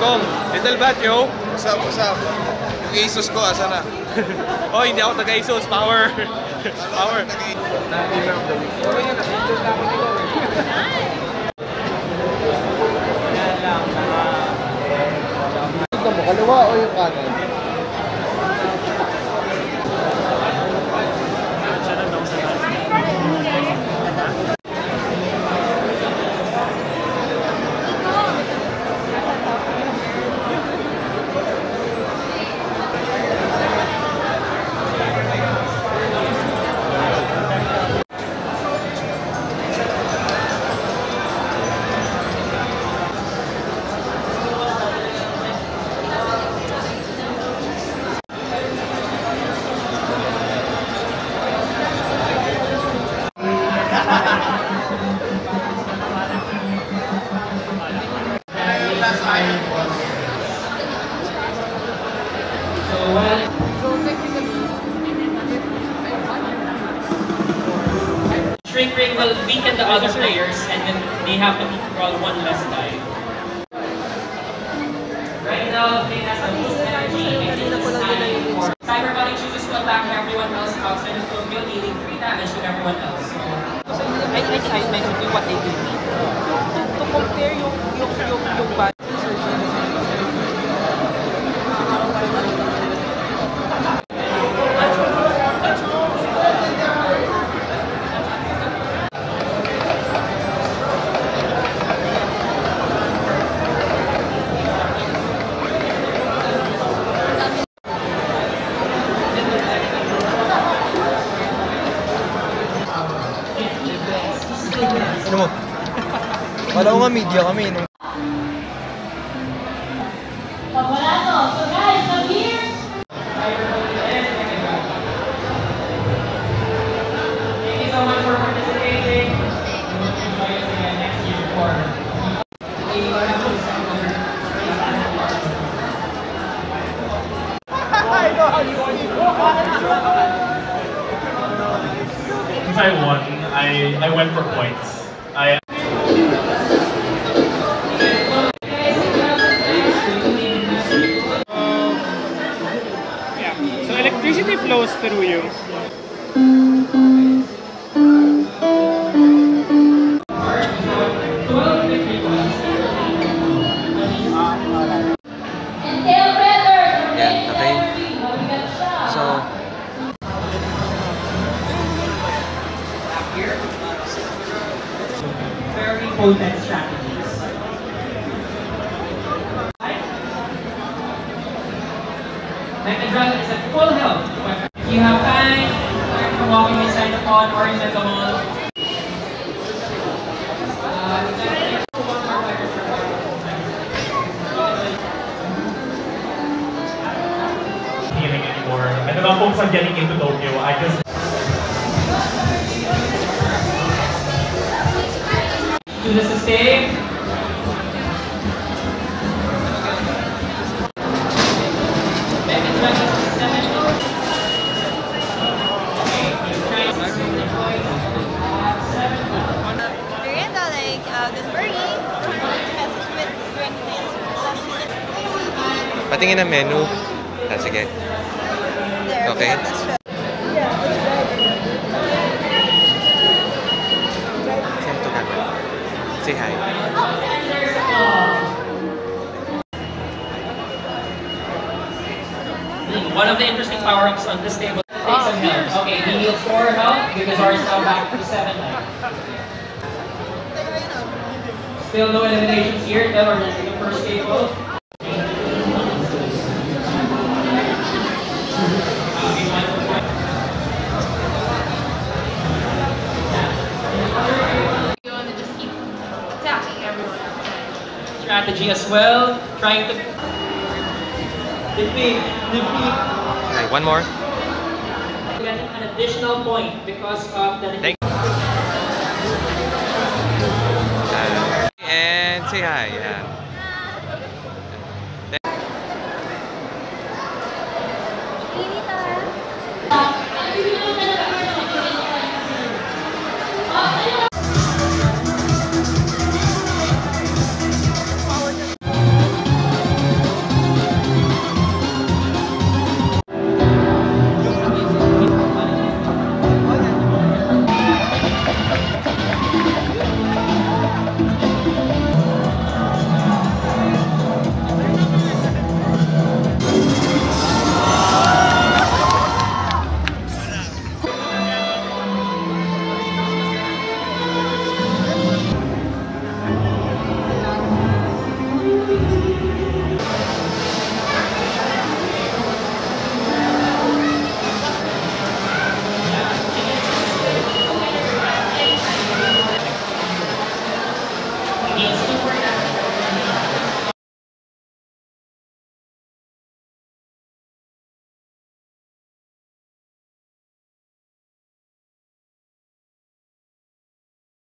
Kong. Little Bat, yo. What's up, what's up? Yung Asus ko, asa na? Oh, hindi ako taga-Asus. Power. Power. Ito mo, kaliwa o yung kanan? Shrink Ring will weaken the other players and then they have to roll one less die. Right now, Play has the most energy and it is time for Cyberbody chooses to attack everyone else outside the field, dealing 3 damage to everyone else. I mentioned what they do to compare yung body. Wala ko nga media kami. Wala to. So guys, I'm here. Thank you so much for participating. We'll enjoy it again next year for I know how you want it. Since I won, I went for points. Electricity flows through you. Yeah, okay. So very potent strategies. Mechadragon is at full health. If you have time, learn from walking inside the pond or inside the mall. Healing anymore. I don't know if I'm getting into Tokyo. I just. Do this to save. Patingin ang menu. Ah, sige. Okay. Saan ito ka? Say hi. One of the interesting power-ups on this table takes some health. Okay, we heal 4 health because ours now back to 7 health. Still no eliminations here. Then we're in the first table. Strategy as well, trying to defeat. Okay, one more. Getting an additional point because of the. Thank you. And say hi. Yeah.